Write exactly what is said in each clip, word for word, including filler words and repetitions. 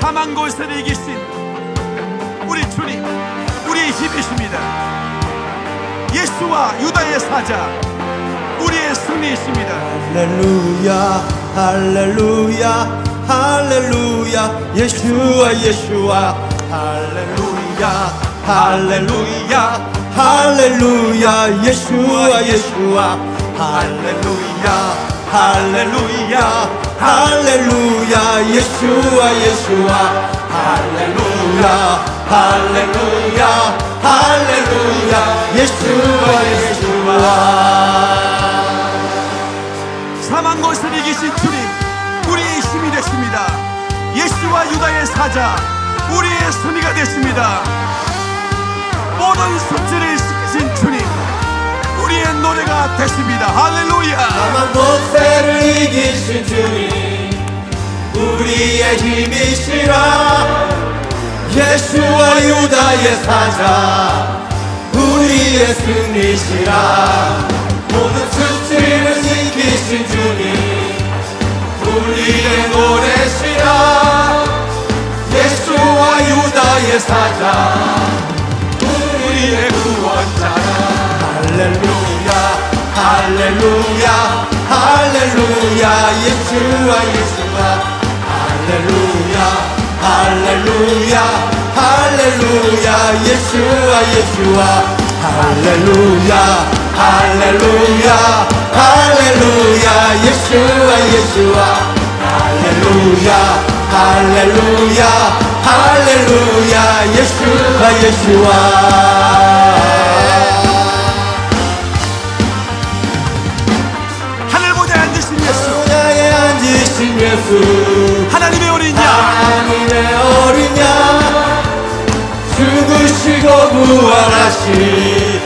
사망 골세를 이기신 우리 주님, 우리의 힘이십니다. 예수와 유다의 사자, 우리의 승리이십니다. 할렐루야, 할렐루야, 할렐루야, 예수와 예수와, 할렐루야, 할렐루야, 할렐루야, 예수와 예수와, 할렐루야, 할렐루야, 할렐루야, 예수와 예수와, 할렐루야, 할렐루야, 할렐루야, 예수와 예수와. 사망 것을 이기신 주님, 우리의 힘이 되십니다. 예수와 유다의 사자, 우리의 승리가 되십니다. 모든 숙제를 시키신 주님, 우리의 노래가 되십니다. 할렐루야. 사망 권세를 이기신 주님, 우리의 힘이시라. 예수와 유다의 사자, 우리의 승리시라. 모든 수치를 이기신 주님, 우리의 노래시라. 예수와 유다의 사자, 우리의 구원자라. 할렐루야, 할렐루야, 할렐루야, 예수와 예수와, 할렐루야, 할렐루야, 할렐루야, 예수와 예수와, 할렐루야, 할렐루야, 할렐루야, 예수와 예수와, 할렐루야, 할렐루야, 할렐루야, 예수와 예수와. 예수, 하나님의 어린 양, 하나님의 어린 양, 죽으시고 부활하신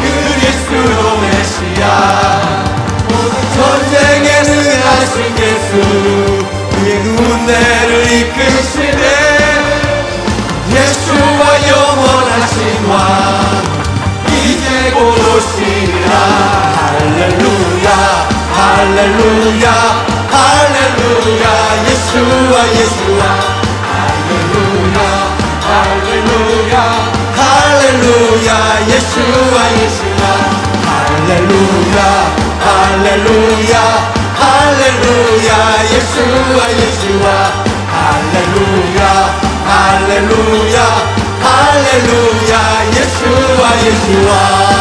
그리스도 메시아. 모든 전쟁에 능하신 예수, 우리 군대를 이끄시네. 예수와 영원하신 왕, 이제 곧 오시리라. 할렐루야, 할렐루야, 할렐루야, 예수와 예수와, 할렐루야, 할렐루야, 할렐루야, 예수와 예수와, 할렐루야, 할렐루야, 할렐루야, 예수와 예수와, 할렐루야, 할렐루야, 할렐루야, 예수와 예수와.